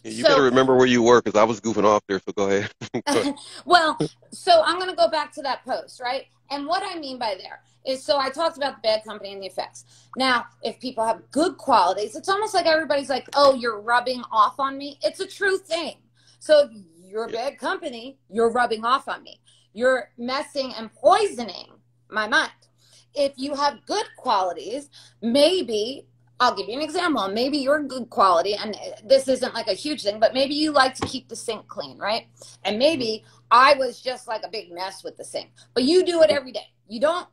You better remember where you were, because I was goofing off there, so go ahead. Well, so I'm going to go back to that post, right? And what I mean by there is, so I talked about the bad company and the effects. Now, if people have good qualities, it's almost like everybody's like, oh, you're rubbing off on me. It's a true thing. So if you're bad company, you're rubbing off on me. You're messing and poisoning my mind. If you have good qualities, maybe... I'll give you an example. Maybe you're good quality, and this isn't like a huge thing, but maybe you like to keep the sink clean, right? And maybe I was just like a big mess with the sink, but you do it every day. You don't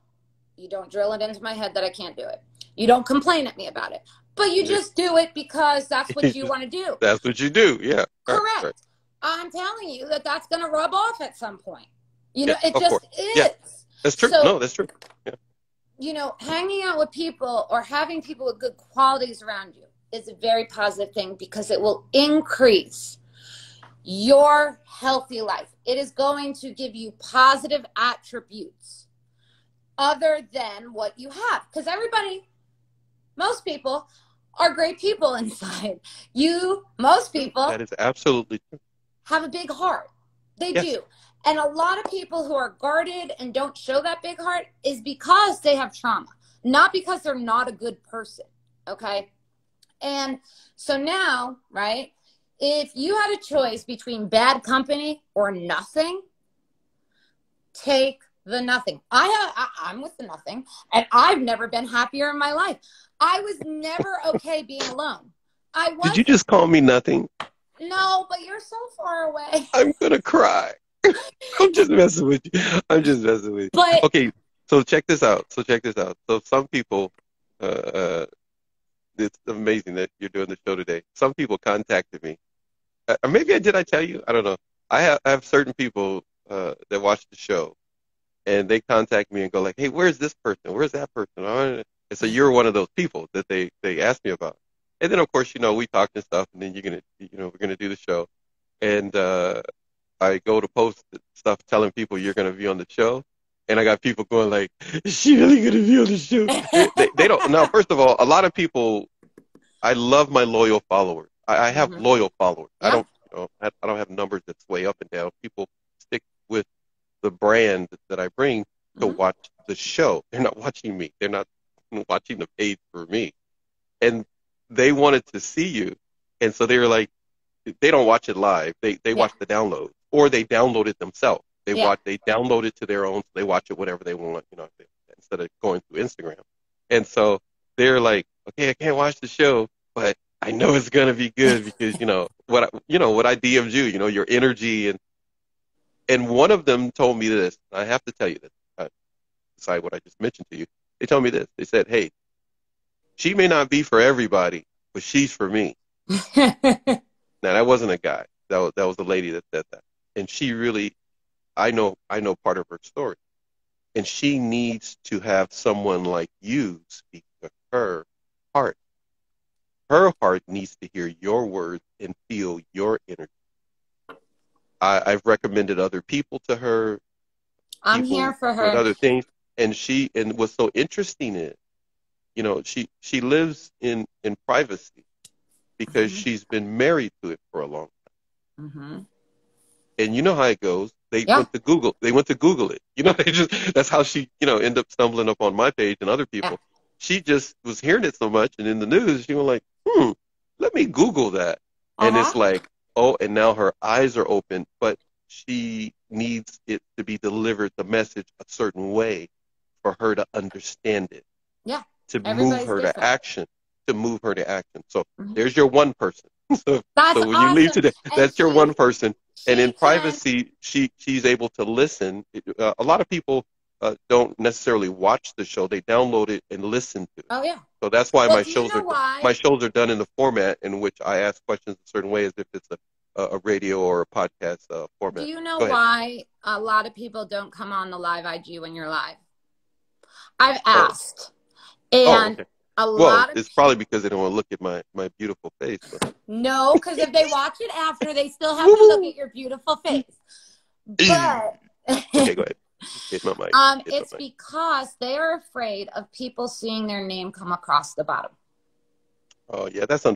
drill it into my head that I can't do it. You don't complain at me about it, but you just do it because that's what you want to do. That's what you do, yeah. Correct. Right. I'm telling you that's going to rub off at some point. You know, it just is. Yeah. That's true. So, no, that's true. Yeah. You know, hanging out with people or having people with good qualities around you is a very positive thing, because it will increase your healthy life. It is going to give you positive attributes other than what you have. Because everybody, most people, are great people inside. Most people. That is absolutely true. Have a big heart. They do. And a lot of people who are guarded and don't show that big heart is because they have trauma, not because they're not a good person, okay? And so now, right, if you had a choice between bad company or nothing, take the nothing. I'm with the nothing, and I've never been happier in my life. I was never okay being alone. Did you just call me nothing? No, but you're so far away. I'm gonna cry. I'm just messing with you. I'm just messing with you. But, okay, so check this out. So some people, it's amazing that you're doing the show today. Some people contacted me. Maybe I tell you? I don't know. I have certain people that watch the show, and they contact me and go like, "Hey, where's this person? Where's that person?" And so you're one of those people that they asked me about. And then of course, you know, we talked and stuff, and then we're gonna do the show, and I go to post stuff telling people you're gonna be on the show, and I got people going like, "Is she really gonna be on the show?" they don't. Now, first of all, a lot of people. I love my loyal followers. I have loyal followers. Yeah. I don't have numbers that sway up and down. People stick with the brand that I bring to watch the show. They're not watching me. They're not watching the page for me, and they wanted to see you, and so they were like, they don't watch it live. They watch the download, or they download it themselves. They download it to their own. So they watch it whenever they want, you know, instead of going through Instagram. And so they're like, okay, I can't watch the show, but I know it's gonna be good because you know what I DM'd you, you know, your energy, and one of them told me this. I have to tell you this. Beside what I just mentioned to you, they told me this. They said, hey. She may not be for everybody, but she's for me. Now, that wasn't a guy. That was a lady that said that. And she really, I know part of her story. And she needs to have someone like you speak to her heart. Her heart needs to hear your words and feel your energy. I've recommended other people to her. I'm here for her. And other things. And what's so interesting is, you know, she lives in privacy because she's been married to it for a long time. And you know how it goes. They went to Google it. You know, that's how she, you know, ended up stumbling up on my page and other people. Yeah. She just was hearing it so much, and in the news, she was like, let me Google that. And it's like, oh, and now her eyes are open, but she needs it to be delivered, the message, a certain way for her to understand it. Yeah. To move her to action. So there's your one person. So when you leave today, that's your one person. And in privacy, she's able to listen. A lot of people don't necessarily watch the show; they download it and listen to it. Oh yeah. So that's why my shows are done in the format in which I ask questions a certain way, as if it's a radio or a podcast format. Do you know why a lot of people don't come on the live IG when you're live? I've asked. And it's probably because they don't want to look at my beautiful face. But. No, because if they watch it after, they still have to look at your beautiful face. But okay, go ahead. Hit my mic. It's because they are afraid of people seeing their name come across the bottom. Oh yeah, that's I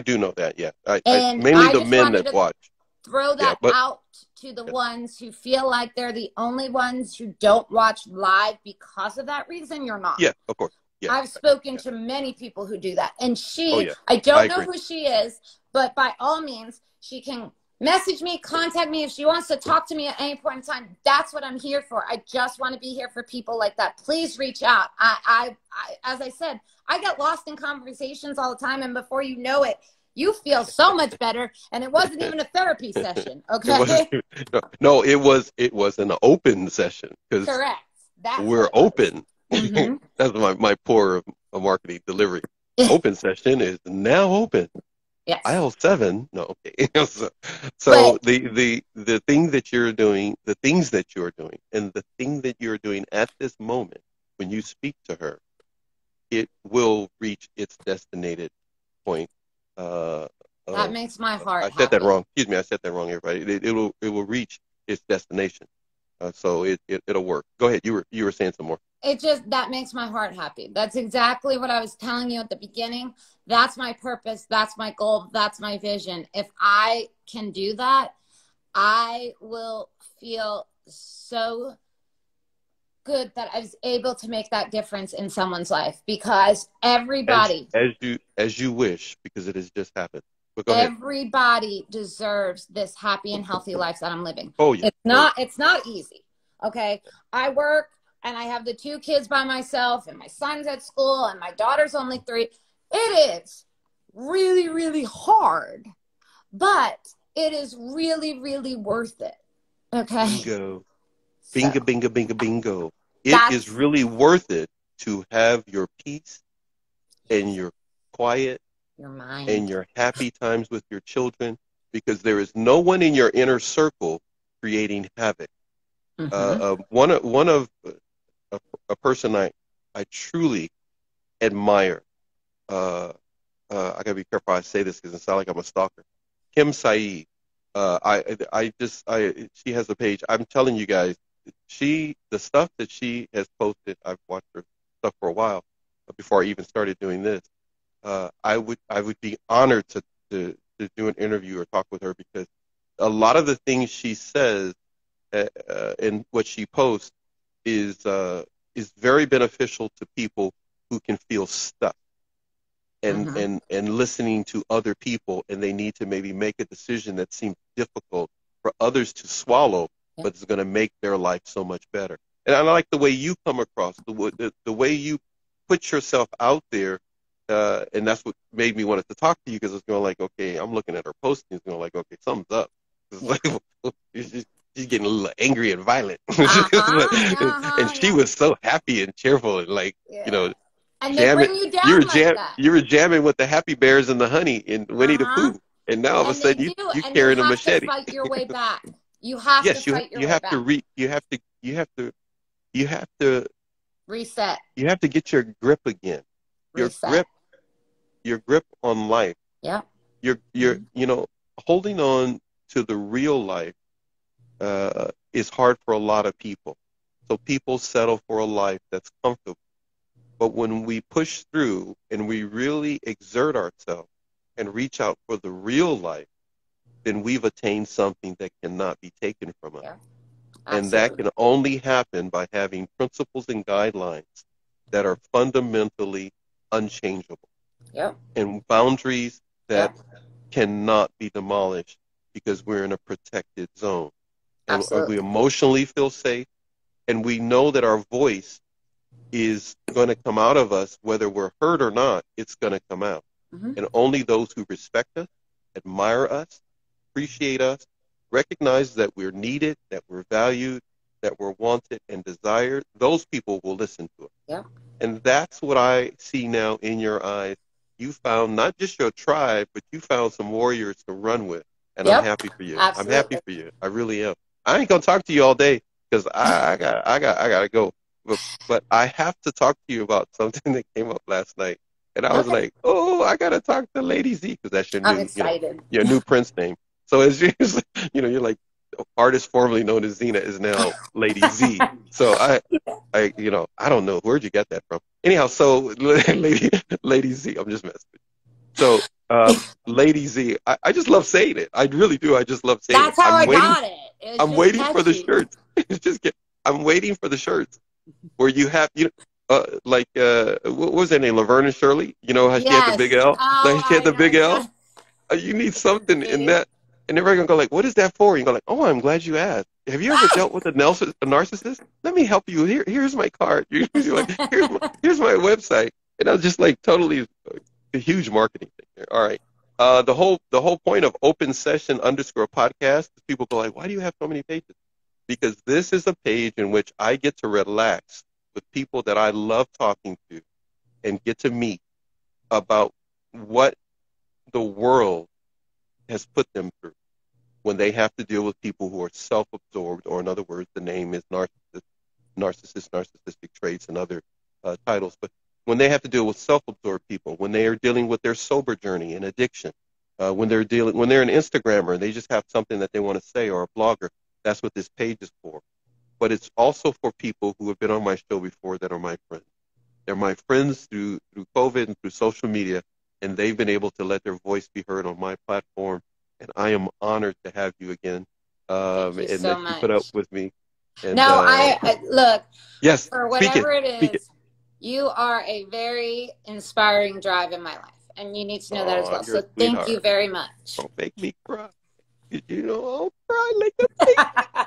do know that. Yeah, mainly the men that watch. Throw that out to the ones who feel like they're the only ones who don't watch live because of that reason. You're not. Yeah, of course. Yeah, I've spoken to many people who do that. And I don't know who she is, but by all means, she can message me, contact me if she wants to talk to me at any point in time. That's what I'm here for. I just want to be here for people like that. Please reach out. As I said, I get lost in conversations all the time. And before you know it, you feel so much better. And it wasn't even a therapy session. Okay. It was an open session. Correct. That's we're open. That's my poor marketing delivery. Open session is now open. Yes. Aisle 7. No. Okay. So the thing that you're doing, the things that you're doing, and the thing that you're doing at this moment, when you speak to her, it will reach its destination point. That makes my heart. I said that wrong. Excuse me. I said that wrong. Everybody, it will reach its destination. So it'll work. Go ahead. You were saying some more. It just, that makes my heart happy. That's exactly what I was telling you at the beginning. That's my purpose. That's my goal. That's my vision. If I can do that, I will feel so good that I was able to make that difference in someone's life, because everybody, as you wish, because it has just happened. Everybody deserves this happy and healthy life that I'm living. Oh yeah. It's not easy. Okay. I work and I have the two kids by myself and my son's at school and my daughter's only 3. It is really, really hard, but it is really, really worth it. Okay. Bingo. Bingo, bingo, bingo, bingo. It is really worth it to have your peace and your quiet, your mind, and your happy times with your children, because there is no one in your inner circle creating havoc. Mm-hmm. One of a person I truly admire. I gotta be careful I say this because it sounds like I'm a stalker. Kim Saeed. She has a page. I'm telling you guys, the stuff that she has posted. I've watched her stuff for a while before I even started doing this. I would be honored to do an interview or talk with her, because a lot of the things she says and what she posts is very beneficial to people who can feel stuck and, mm-hmm. and listening to other people, and they need to maybe make a decision that seems difficult for others to swallow, but it's going to make their life so much better. And I like the way you come across, the way you put yourself out there. And that's what made me wanted to talk to you, because it's going like, okay, I'm looking at her posting. It's going like, okay, something's up. It's like, she's getting a little angry and violent. And she was so happy and cheerful and like, you know. And jamming, they bring you down you were jamming with the Happy Bears and the Honey and Winnie the Pooh. And now all of a sudden you carrying a machete. You have to fight your way back. You have to fight your way back. You have to reset. You have to get your grip again. Your grip on life. Yeah. You know, holding on to the real life is hard for a lot of people. So people settle for a life that's comfortable. But when we push through and we really exert ourselves and reach out for the real life, then we've attained something that cannot be taken from us. Yeah. And that can only happen by having principles and guidelines that are fundamentally unchangeable. Yep. And boundaries that cannot be demolished, because we're in a protected zone. And we emotionally feel safe, and we know that our voice is going to come out of us, whether we're hurt or not, it's going to come out. Mm-hmm. And only those who respect us, admire us, appreciate us, recognize that we're needed, that we're valued, that we're wanted and desired, those people will listen to us. Yeah. And that's what I see now in your eyes. You found not just your tribe, but you found some warriors to run with. And I'm happy for you. Absolutely. I'm happy for you. I really am. I ain't gonna talk to you all day because I gotta go. But I have to talk to you about something that came up last night. And I was like, oh, I gotta talk to Lady Z, because that's your new Prince name. So as you're like, artist formerly known as Xena is now Lady Z. So I don't know where'd you get that from. Anyhow, so Lady Z, I'm just messing with you. So Lady Z, I just love saying it. I really do. I just love saying it. That's how I got it. I'm waiting for the shirts. I'm waiting for the shirts where you have what was her name? Laverne and Shirley. You know how she had the big L. She had the big L. You need something in that. And everybody's going to go like, what is that for? You go like, oh, I'm glad you asked. Have you ever dealt with a narcissist? Let me help you. Here's my card. You're like, here's my website. And I was just like, totally a huge marketing thing there. All right. The whole point of Open Session_podcast is people go like, why do you have so many pages? Because this is a page in which I get to relax with people that I love talking to and get to meet about what the world has put them through when they have to deal with people who are self-absorbed, or in other words, the name is narcissist, narcissistic traits, and other titles. But when they have to deal with self-absorbed people, when they are dealing with their sober journey and addiction, when they're an Instagrammer and they just have something that they want to say, or a blogger, that's what this page is for. But it's also for people who have been on my show before that are my friends. They're my friends through COVID and through social media, and they've been able to let their voice be heard on my platform. And I am honored to have you again. Thank you so much. And put up with me. And, no, I look. Yes. For whatever it is, you are a very inspiring drive in my life, and you need to know that as well. So thank you very much. Don't make me cry. You know, I'll cry like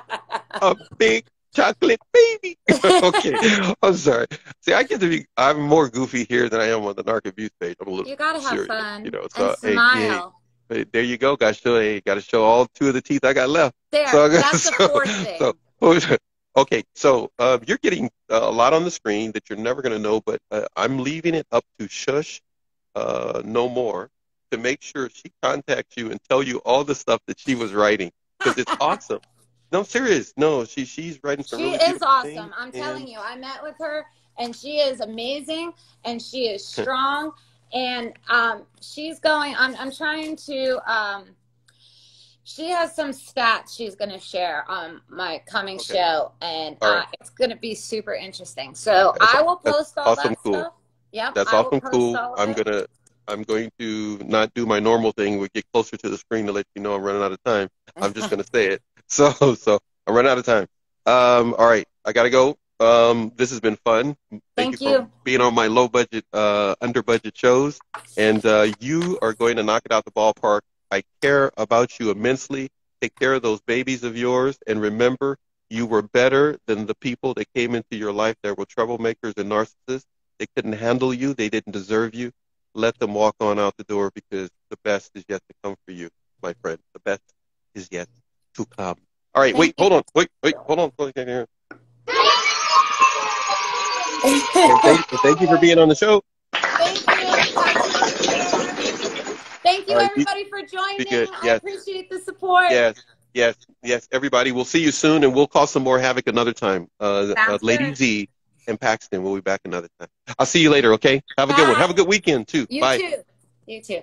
a big, chocolate baby. Okay, I'm sorry. See, I get to be. I'm more goofy here than I am on the Narc Abuse page. I'm a little. You gotta serious, have fun. You know, so, and smile. Hey, there you go. Got to show all two of the teeth I got left. There, so, that's the fourth thing. So, okay, so you're getting a lot on the screen that you're never going to know, but I'm leaving it up to Shush No More to make sure she contacts you and tell you all the stuff that she was writing, because it's awesome. No, I'm serious. No, she's writing some really beautiful things. She is awesome. I'm telling you, I met with her, and she is amazing, and she is strong, and she's going, I'm trying to, she has some stats she's going to share on my coming show, and right. It's going to be super interesting. So I will post all awesome that cool. stuff. Yep, that's awesome cool. I'm going to not do my normal thing. We get closer to the screen to let you know I'm running out of time. I'm just going to say it. So I'm running out of time. All right, I got to go. This has been fun. Thank you for being on my low budget, under budget shows, and you are going to knock it out the ballpark. I care about you immensely. Take care of those babies of yours. And remember, you were better than the people that came into your life that were troublemakers and narcissists. They couldn't handle you. They didn't deserve you. Let them walk on out the door, because the best is yet to come for you, my friend. The best is yet to come. All right, wait, hold on. Wait, hold on. Thank you for being on the show. Thank you, everybody, for joining. Yes. I appreciate the support. Yes, everybody. We'll see you soon, and we'll cause some more havoc another time. Lady Z and Paxton will be back another time. I'll see you later, okay? Have a good one. Have a good weekend, too. Bye. You too.